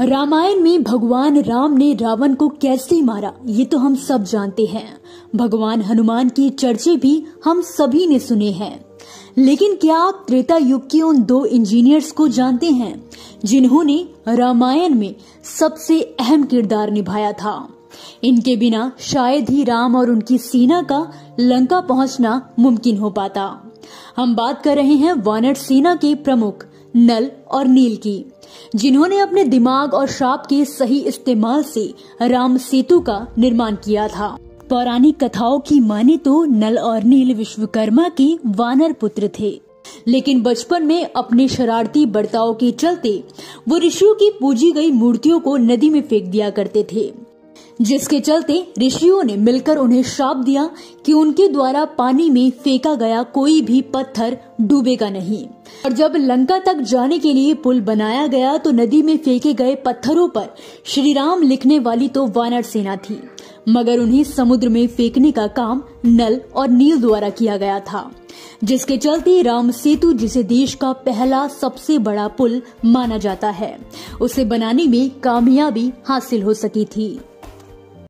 रामायण में भगवान राम ने रावण को कैसे मारा ये तो हम सब जानते हैं। भगवान हनुमान के चर्चे भी हम सभी ने सुने हैं, लेकिन क्या आप त्रेता युग के उन दो इंजीनियर्स को जानते हैं जिन्होंने रामायण में सबसे अहम किरदार निभाया था? इनके बिना शायद ही राम और उनकी सेना का लंका पहुंचना मुमकिन हो पाता। हम बात कर रहे हैं वानर सेना के प्रमुख नल और नील की, जिन्होंने अपने दिमाग और श्राप के सही इस्तेमाल से राम सेतु का निर्माण किया था। पौराणिक कथाओं की माने तो नल और नील विश्वकर्मा के वानर पुत्र थे, लेकिन बचपन में अपने शरारती बर्ताव के चलते वो ऋषियों की पूजी गई मूर्तियों को नदी में फेंक दिया करते थे, जिसके चलते ऋषियों ने मिलकर उन्हें श्राप दिया कि उनके द्वारा पानी में फेंका गया कोई भी पत्थर डूबेगा नहीं। और जब लंका तक जाने के लिए पुल बनाया गया तो नदी में फेंके गए पत्थरों पर श्री राम लिखने वाली तो वानर सेना थी, मगर उन्हें समुद्र में फेंकने का काम नल और नील द्वारा किया गया था, जिसके चलते राम सेतु, जिसे देश का पहला सबसे बड़ा पुल माना जाता है, उसे बनाने में कामयाबी हासिल हो सकी थी।